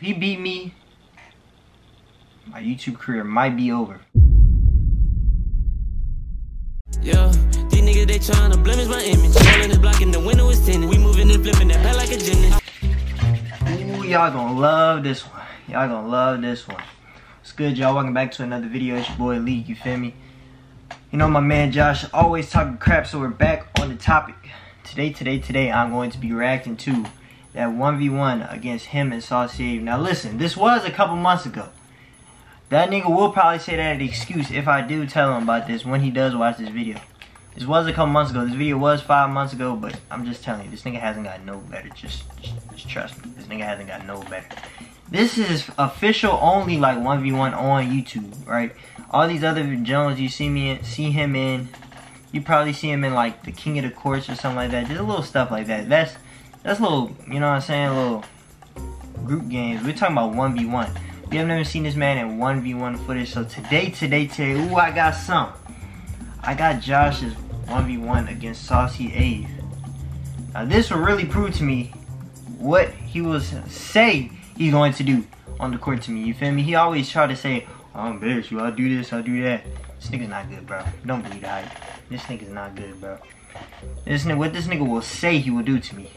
If he beat me, my YouTube career might be over. Yeah, these niggas, they trying to blemish my image. Rolling is blocking, the window is tinted. We moving and flipping the hell like a gymnast. Ooh, y'all gonna love this one. Y'all gonna love this one. What's good, y'all? Welcome back to another video. It's your boy Leek, you feel me? You know, my man Josh always talking crap, so we're back on the topic. Today, I'm going to be reacting to that 1v1 against him and Saucy Ave. Now, listen, this was a couple months ago. That nigga will probably say that as an excuse if I do tell him about this when he does watch this video. This was a couple months ago. This video was 5 months ago, but I'm just telling you, this nigga hasn't got no better. Just trust me. This nigga hasn't got no better. This is official only like 1v1 on YouTube, right? All these other jones you see him in, you probably see him in like the King of the Courts or something like that. Just a little stuff like that. That's little, you know what I'm saying, little group games. We're talking about 1v1. You have never seen this man in 1v1 footage, so today, ooh, I got some. I got Josh's 1v1 against Saucy Ave. Now, this will really prove to me what he was say he's going to do on the court to me, you feel me? He always try to say, I'll embarrass you, I'll do this, I'll do that. This nigga's not good, bro. Don't believe the hype. This nigga's not good, bro. What this nigga will say he will do to me.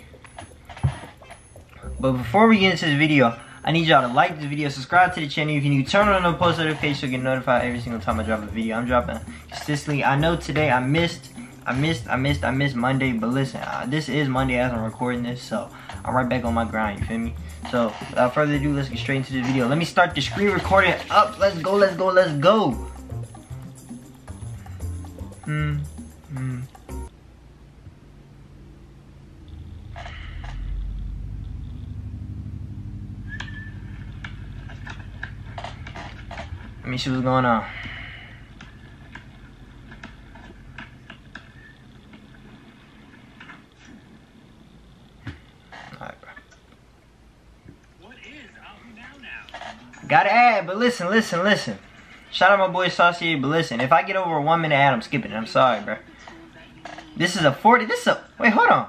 But before we get into this video, I need y'all to like this video, subscribe to the channel. If you're new, turn on the post notifications so you get notified every single time I drop a video. I'm dropping consistently. I know today I missed Monday, but listen, this is Monday as I'm recording this, so I'm right back on my grind, you feel me? So, without further ado, let's get straight into this video. Let me start the screen recording up. Let's go. Let me see what's going on. Alright, bro. What is out now? Gotta add, but listen. Shout out my boy Saucy, but listen, if I get over a 1 minute ad, I'm skipping it. I'm sorry, bro. This is a 40. Wait, hold on.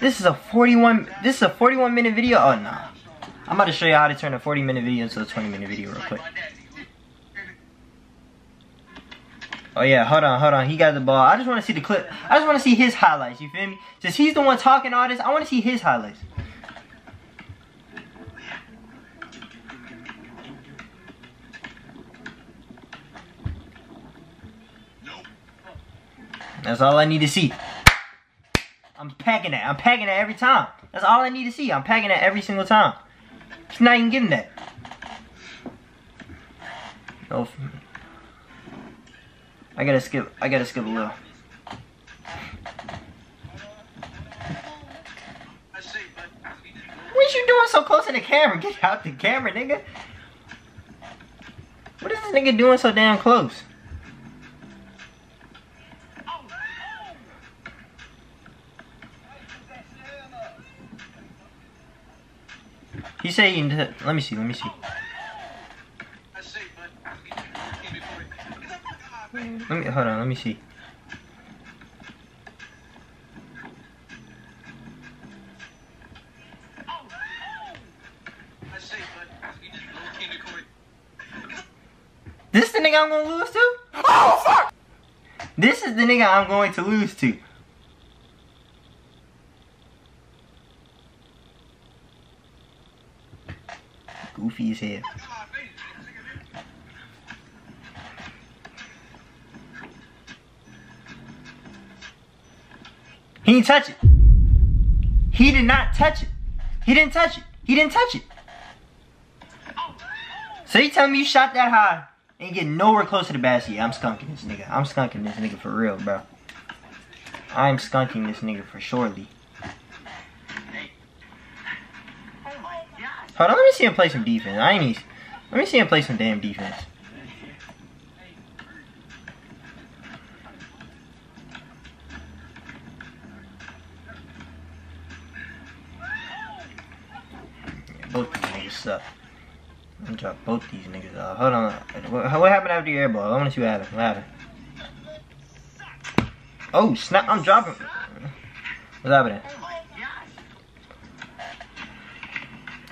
This is a 41-minute video. Oh no. I'm about to show you how to turn a 40-minute video into a 20-minute video real quick. Oh yeah, hold on. He got the ball. I just want to see the clip. I just want to see his highlights, you feel me? Since he's the one talking all this, I want to see his highlights. That's all I need to see. I'm packing that every time. That's all I need to see. I'm packing that every single time. He's not even getting that. No, I gotta skip a little. What you doing so close to the camera? Get out the camera, nigga. What is this nigga doing so damn close? He said, let me see. Hold on, let me see. This is the nigga I'm gonna lose to? Oh, fuck! This is the nigga I'm going to lose to. Goofy as hell. He didn't touch it. He did not touch it. He didn't touch it. So you tell me you shot that high and get nowhere close to the basket? I'm skunking this nigga. I'm skunking this nigga for real, bro. I'm skunking this nigga for surely. Hold on, let me see him play some defense. Let me see him play some damn defense. Yeah, both these niggas suck. I'm gonna drop both these niggas off. Hold on. What happened after the air ball? I wanna see what happened. Oh, snap. I'm dropping. What's happening?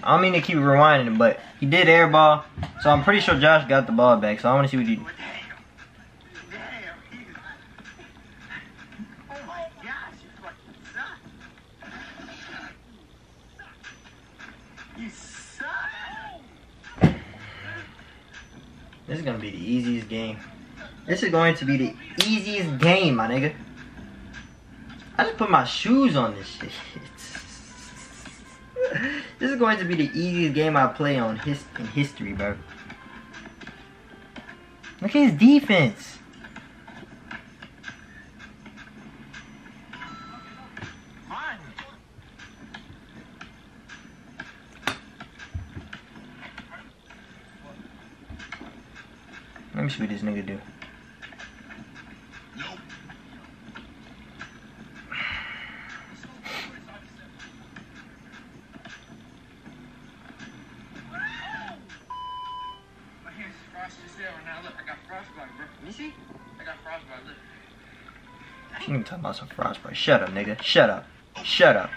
I don't mean to keep rewinding it, but he did air ball, so I'm pretty sure Josh got the ball back. So I want to see what you do. This is going to be the easiest game. This is going to be the easiest game, my nigga. I just put my shoes on this shit. This is going to be the easiest game I play on in history, bro. Look at his defense. Let me see what this nigga do. My hair's frosted still right now. Look, I got frostbite, bro. You see? I got frostbite, look. I ain't even talking about some frostbite. Shut up, nigga. Shut up. Shut up.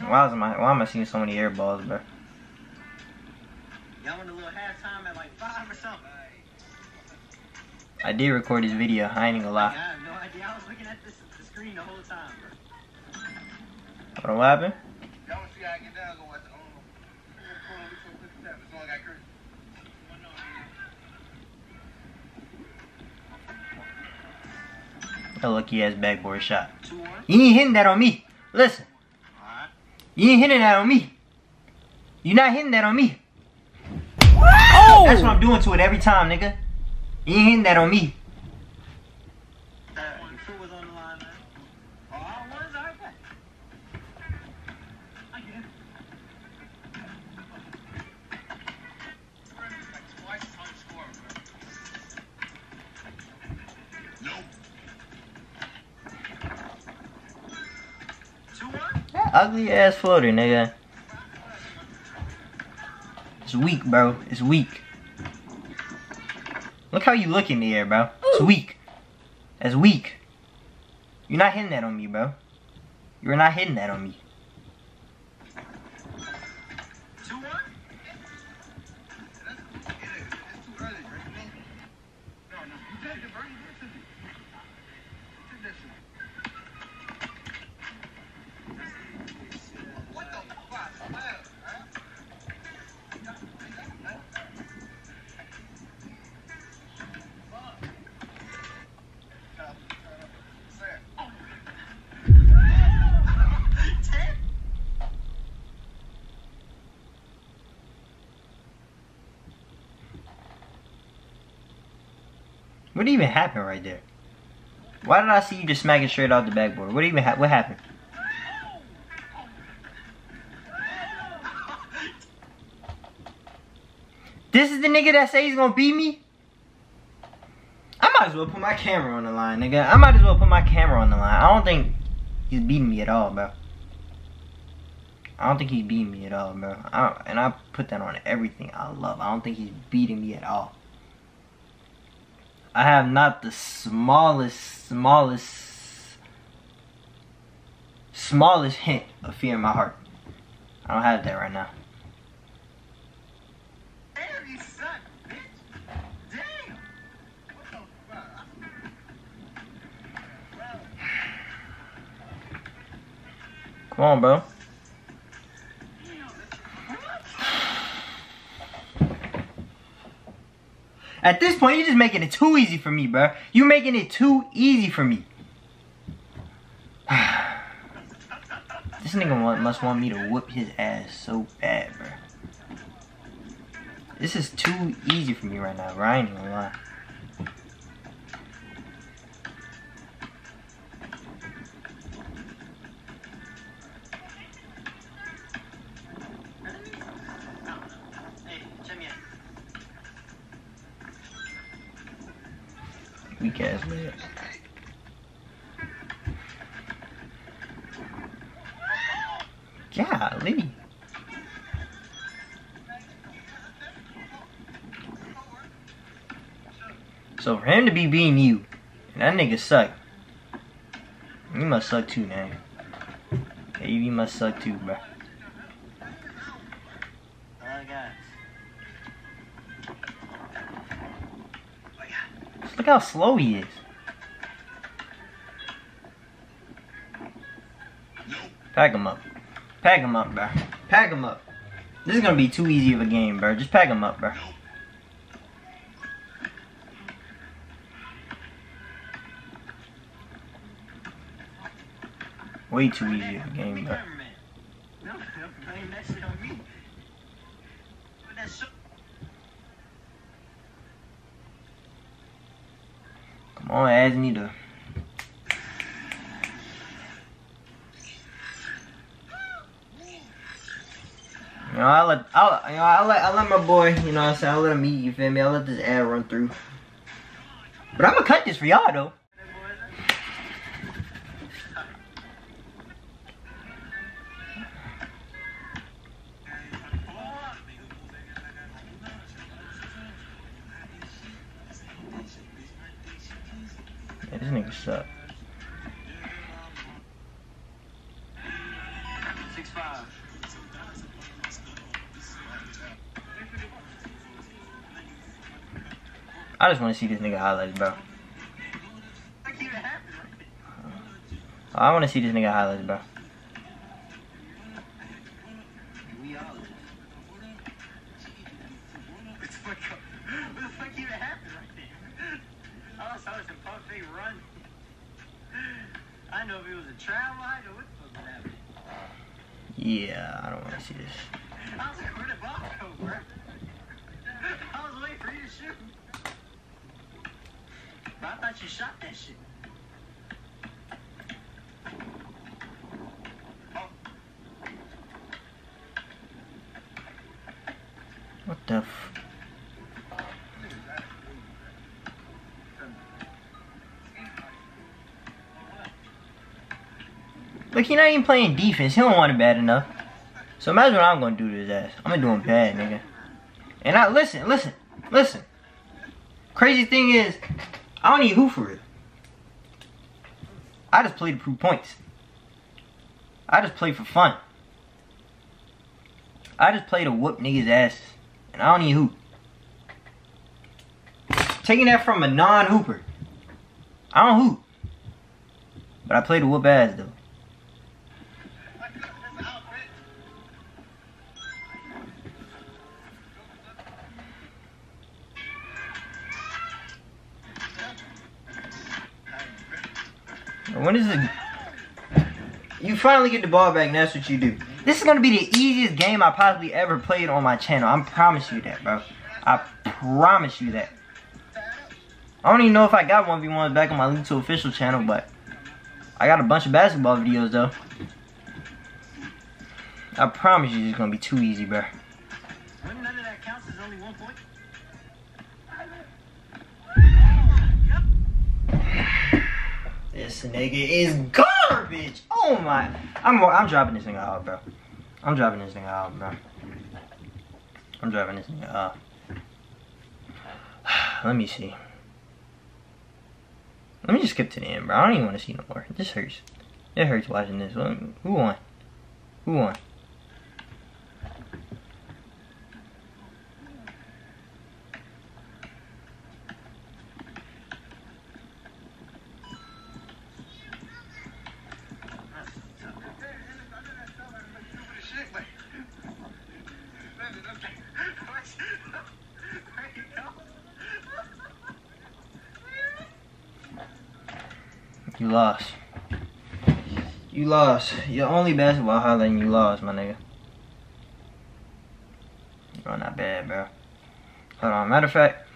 Why am I seeing so many air balls, bro? Y'all want a little halftime at like 5 or something? I did record this video, I ain't gonna lie. I have no idea, I was looking at the screen the whole time, bro. What happened? Y'all want to see how I get down and go watch the own. A lucky ass backboard shot. You ain't hitting that on me. Listen. Right. You ain't hitting that on me. You're not hitting that on me. Oh! That's what I'm doing to it every time, nigga. You ain't hitting that on me. That ugly ass floater, nigga. It's weak, bro. It's weak. Look how you look in the air, bro. It's weak. That's weak. You're not hitting that on me, bro. You're not hitting that on me. What even happened right there? Why did I see you just smacking straight off the backboard? What happened? This is the nigga that say he's gonna beat me? I might as well put my camera on the line, nigga. I might as well put my camera on the line. I don't think he's beating me at all, bro. I don't think he's beating me at all, bro. I put that on everything I love. I don't think he's beating me at all. I have not the smallest hint of fear in my heart. I don't have that right now. Damn, you suck, bitch. Damn. What the fuck? Come on, bro. At this point, you're just making it too easy for me, bro. You're making it too easy for me. This nigga must want me to whoop his ass so bad, bro. This is too easy for me right now, bro. I ain't gonna lie. Weak ass layups. Golly. So for him to be beating you, and that nigga suck. You must suck too, man. Yeah, you must suck too, bro. Just look how slow he is. Pack him up. Pack him up, bro. Pack him up. This is gonna be too easy of a game, bro. Just pack him up, bro. Way too easy of a game, bro. Come on, ass neither. You know, I let my boy, you know what I'm saying, I let him eat, you feel me? I let this ad run through. But I'm gonna cut this for y'all though. Yeah, this nigga suck. 6'5". I just want to see this nigga highlights, bro. I want to see this nigga highlights, bro. Yeah, I don't want to see this. I was like, where the ball go, bro? I was waiting for you to shoot. I thought you shot that shit. Oh. What the f... Look, he not even playing defense. He don't want it bad enough. So imagine what I'm gonna do to his ass. I'm gonna do him bad, nigga. And I listen. Crazy thing is, I don't need who for it. I just play to prove points. I just play for fun. I just play to whoop niggas' asses. And I don't need hoop. Taking that from a non-hooper. I don't hoop. But I play to whoop ass, though. When is it? You finally get the ball back and that's what you do. This is going to be the easiest game I possibly ever played on my channel. I promise you that, bro. I promise you that. I don't even know if I got 1v1s back on my Leek official channel, but I got a bunch of basketball videos, though. I promise you this is going to be too easy, bro. When none of that counts is only 1 point. This nigga is garbage. Oh my! I'm dropping this nigga out, bro. I'm dropping this nigga out, bro. I'm dropping this nigga out. Let me see. Let me just skip to the end, bro. I don't even want to see no more. This hurts. It hurts watching this. Who won? Who won? You lost. You lost. Your only basketball highlight and you lost, my nigga. Bro, not bad, bro. Hold on. Matter of fact,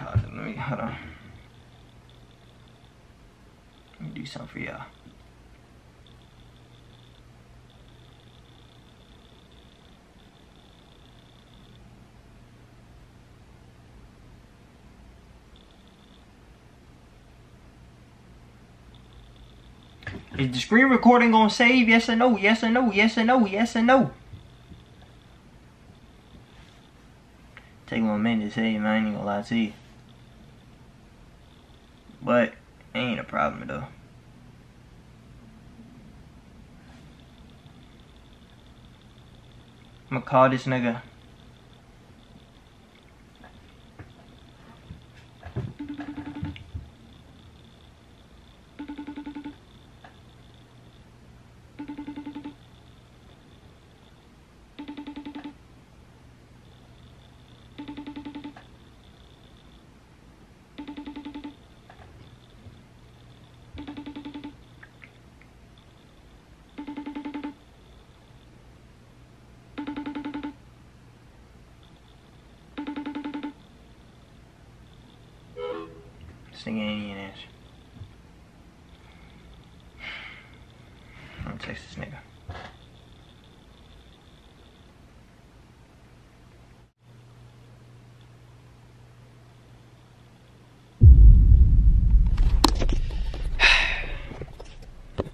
let me hold on. Let me do something for y'all. Is the screen recording gonna save? Yes or no? Yes or no? Yes or no? Yes or no? Take 1 minute to save, man. I ain't even gonna lie to you. But ain't a problem though. I'm gonna call this nigga. Thing ain't even answer. I'm gonna text this nigga.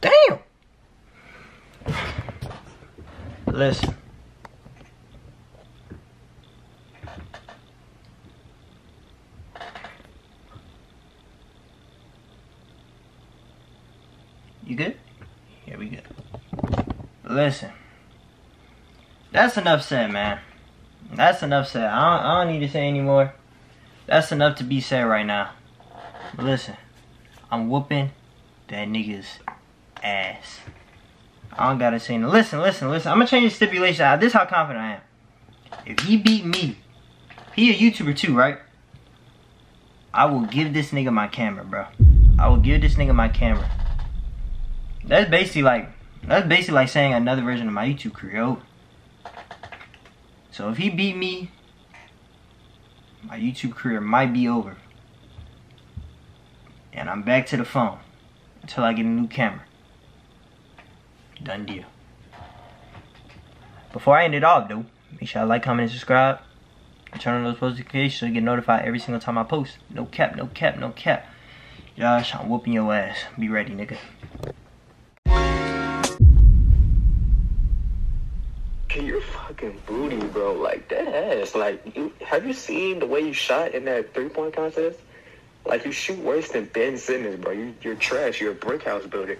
Damn. Listen. You good? Here we go. Listen. That's enough said, man. That's enough said. I don't need to say anymore. That's enough to be said right now. But listen. I'm whooping that nigga's ass. I don't gotta say no. Listen. I'm gonna change the stipulation. This is how confident I am. If he beat me, he a YouTuber too, right? I will give this nigga my camera, bro. I will give this nigga my camera. That's basically like saying another version of my YouTube career. So if he beat me, my YouTube career might be over. And I'm back to the phone until I get a new camera. Done deal. Before I end it off though, make sure I like, comment, and subscribe. And turn on those post notifications so you get notified every single time I post. No cap, no cap, no cap. Josh, I'm whooping your ass. Be ready, nigga. Your fucking booty, bro, like that ass. Like, you have you seen the way you shot in that three-point contest? Like, you shoot worse than Ben Simmons, bro. You're trash. You're a brick house builder.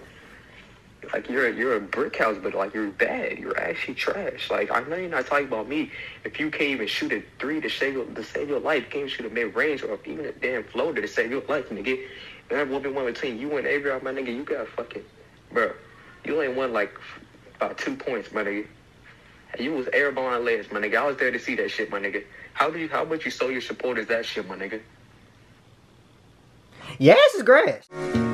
Like, you're a brick house builder. Like, you're bad. You're actually trash. Like, I know you're not talking about me. If you can't even shoot a three to save your life, you can't even shoot a mid-range or even a damn floater to save your life, nigga. And I'm whooping one between you and Avery, my nigga. You got fucking, bro. You ain't won like about 2 points, my nigga. You was airborne last, my nigga. I was there to see that shit, my nigga. How much you sold your supporters that shit, my nigga? Yes, it's grass.